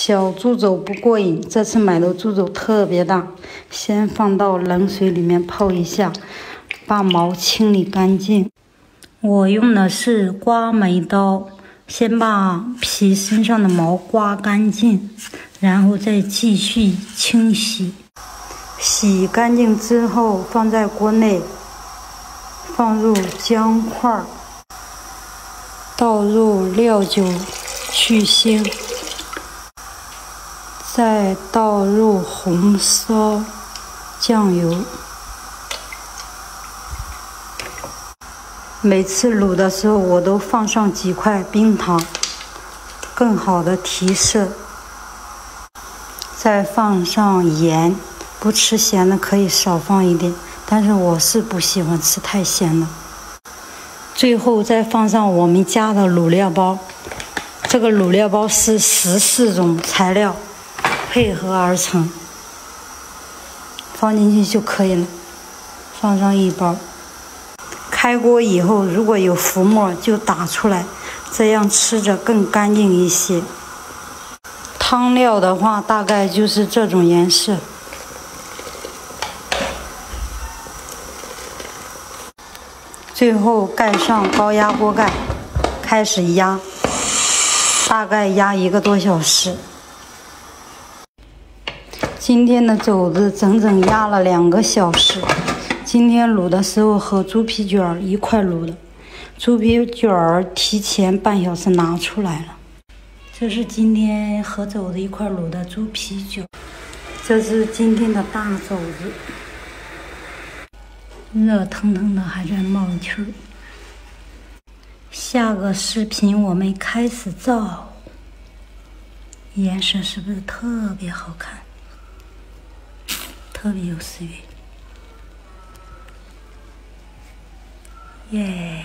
小猪肘不过瘾，这次买的猪肘特别大，先放到冷水里面泡一下，把毛清理干净。我用的是刮眉刀，先把皮身上的毛刮干净，然后再继续清洗。洗干净之后，放在锅内，放入姜块，倒入料酒去腥，再倒入红烧酱油。每次卤的时候，我都放上几块冰糖，更好的提色。再放上盐，不吃咸的可以少放一点，但是我是不喜欢吃太咸的。最后再放上我们家的卤料包，这个卤料包是14种材料配合而成，放进去就可以了。放上一包。开锅以后，如果有浮沫就打出来，这样吃着更干净一些。汤料的话，大概就是这种颜色。最后盖上高压锅盖，开始压，大概压1个多小时。今天的肘子整整压了2个小时。今天卤的时候和猪皮卷儿一块卤的，猪皮卷儿提前半小时拿出来了。这是今天和肘子一块卤的猪皮卷，这是今天的大肘子，热腾腾的还在冒气儿。下个视频我们开始造，颜色是不是特别好看，特别有食欲？耶！